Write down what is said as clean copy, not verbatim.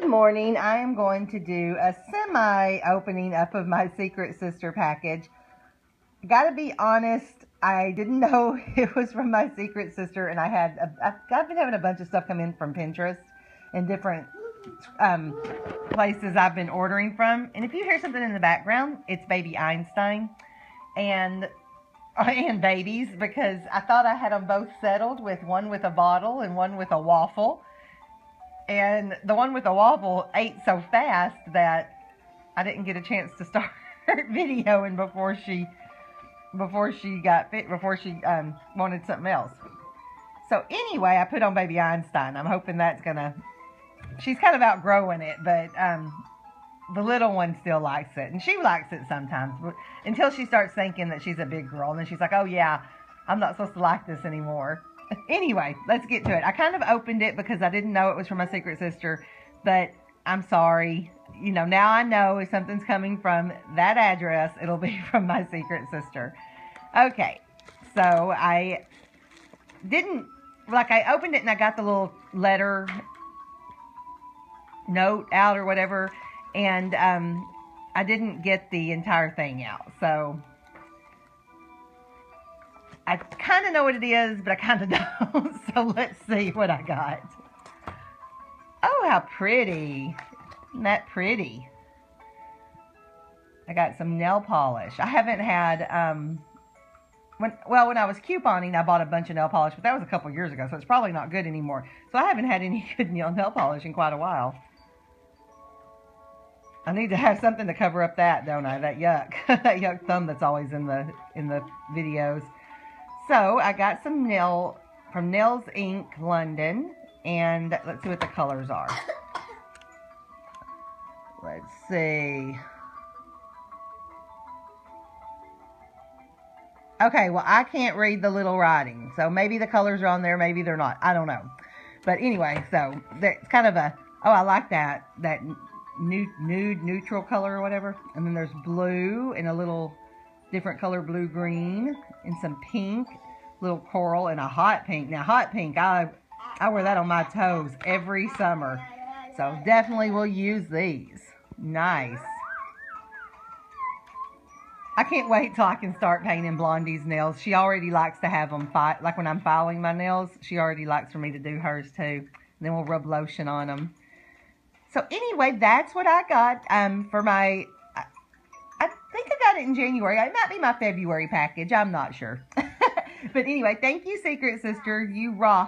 Good morning. I am going to do a semi opening up of my Secret Sister package. Gotta be honest, I didn't know it was from my Secret Sister, and I've been having a bunch of stuff come in from Pinterest and different places I've been ordering from. And if you hear something in the background, it's Baby Einstein and babies, because I thought I had them both settled, with one with a bottle and one with a waffle. And the one with the waffle ate so fast that I didn't get a chance to start videoing before she wanted something else. So anyway, I put on Baby Einstein. I'm hoping that's gonna. She's kind of outgrowing it, but the little one still likes it, and she likes it sometimes, until she starts thinking that she's a big girl, and then she's like, "Oh yeah, I'm not supposed to like this anymore." Anyway, let's get to it. I kind of opened it because I didn't know it was from my Secret Sister, but I'm sorry. You know, now I know if something's coming from that address, it'll be from my Secret Sister. Okay, so I didn't, like, I opened it and I got the little letter note out or whatever, and I didn't get the entire thing out, so I kind of know what it is, but I kind of don't. So let's see what I got. Oh, how pretty. Isn't that pretty? I got some nail polish. I haven't had, when I was couponing, I bought a bunch of nail polish, but that was a couple years ago, so it's probably not good anymore. So I haven't had any good nail polish in quite a while. I need to have something to cover up that, don't I? That yuck. That yuck thumb that's always in the videos. So I got some nail from Nails Inc. London, and let's see what the colors are. Let's see. Okay, well, I can't read the little writing, so maybe the colors are on there, maybe they're not. I don't know. But anyway, so it's kind of a, oh, I like that nude neutral color or whatever. And then there's blue and a little different color, blue green, and some pink, little coral, and a hot pink. Now, hot pink, I wear that on my toes every summer, so definitely will use these. Nice. I can't wait till I can start painting Blondie's nails. She already likes to have them fight, like when I'm filing my nails, she already likes for me to do hers too. And then we'll rub lotion on them. So anyway, that's what I got for my, I think I got it in January. It might be my February package. I'm not sure. But anyway, thank you, Secret Sister. You rock.